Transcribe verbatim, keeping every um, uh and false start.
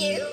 you.